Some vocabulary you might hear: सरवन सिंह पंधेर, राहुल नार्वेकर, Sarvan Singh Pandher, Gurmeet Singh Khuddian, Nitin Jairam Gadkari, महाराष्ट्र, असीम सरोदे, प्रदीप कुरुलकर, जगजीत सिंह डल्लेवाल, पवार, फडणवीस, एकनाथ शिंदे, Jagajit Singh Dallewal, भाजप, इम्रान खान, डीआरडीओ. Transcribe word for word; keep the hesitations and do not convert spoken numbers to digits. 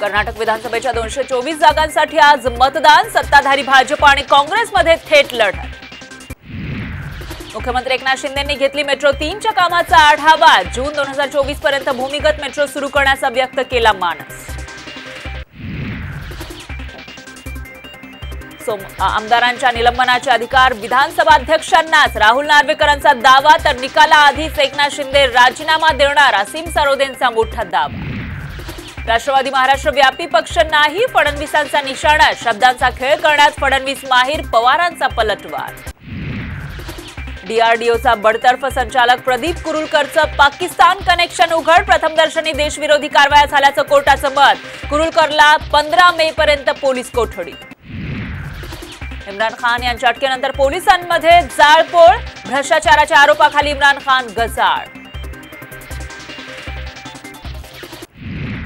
कर्नाटक विधानसभेच्या दोनशे चोवीस जागांसाठी आज मतदान. सत्ताधारी भाजप आणि काँग्रेसमध्ये थेट लढत. मुख्यमंत्री एकनाथ शिंदेंनी घेतली मेट्रो तीनच्या कामाचा आढावा. जून दोन हजार चोवीस पर्यंत भूमिगत मेट्रो सुरू करण्याचा व्यक्त केला मानस. सो आमदारांच्या निलंबनाचे अधिकार विधानसभा अध्यक्षांनाच, राहुल नार्वेकरांचा दावा. तर निकालाआधीच एकनाथ शिंदे राजीनामा देणार, असीम सरोदेंचा मोठा दावा. राष्ट्रवादी महाराष्ट्र व्यापी पक्ष नाही, फडणवीसांचा निशाणा. शब्दांचा खेळ करण्यात फडणवीस माहीर, पवारांचा पलटवार. डीआरडीओचा बडतर्फ संचालक प्रदीप कुरुलकरचं पाकिस्तान कनेक्शन उघड. प्रथमदर्शनी देशविरोधी कारवाया झाल्याचं कोर्टाचं मत. कुरुलकरला पंधरा मे पर्यंत पोलीस कोठडी. इम्रान खान यांच्या अटकेनंतर पोलिसांमध्ये जाळपोळ. भ्रष्टाचाराच्या आरोपाखाली इम्रान खान गजाआड.